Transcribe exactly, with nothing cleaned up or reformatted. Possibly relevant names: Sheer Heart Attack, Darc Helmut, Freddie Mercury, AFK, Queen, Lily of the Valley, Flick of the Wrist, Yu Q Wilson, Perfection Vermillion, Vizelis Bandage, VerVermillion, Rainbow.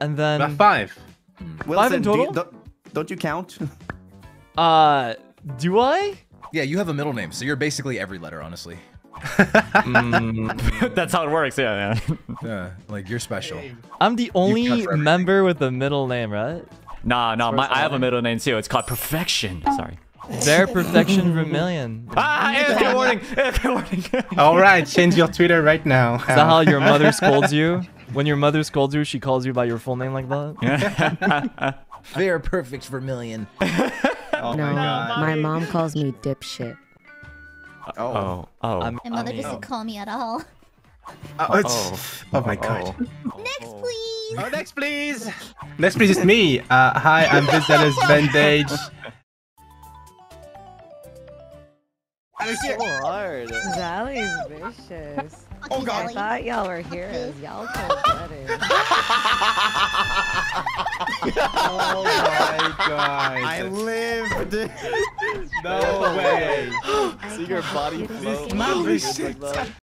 and then about five. Wilson, five in total. Do you, don't you count? Uh, do I? Yeah, you have a middle name, so you're basically every letter, honestly. mm. That's how it works, yeah, man. Yeah, like you're special. I'm the only member with a middle name, right? Nah, nah, my, I have a middle name too. It's called Perfection. Sorry. Their Perfection Vermillion. Ah, A F K warning! A F K warning! Alright, change your Twitter right now. Is that how your mother scolds you? When your mother scolds you, she calls you by your full name like that? Their Perfect Vermillion. Oh no, my, my mom calls me dipshit. Oh. Oh. oh. My mother I mean, doesn't oh. call me at all. Uh, oh, oh. oh my god. Next, please! Oh, next, please! Next, please is me. Uh, hi, I'm Vizelis Bandage. Oh, Lord. Sally's vicious. Oh, God. I thought y'all were heroes. Y'all killed better. Oh, my God. I lived. No way. See your body flow.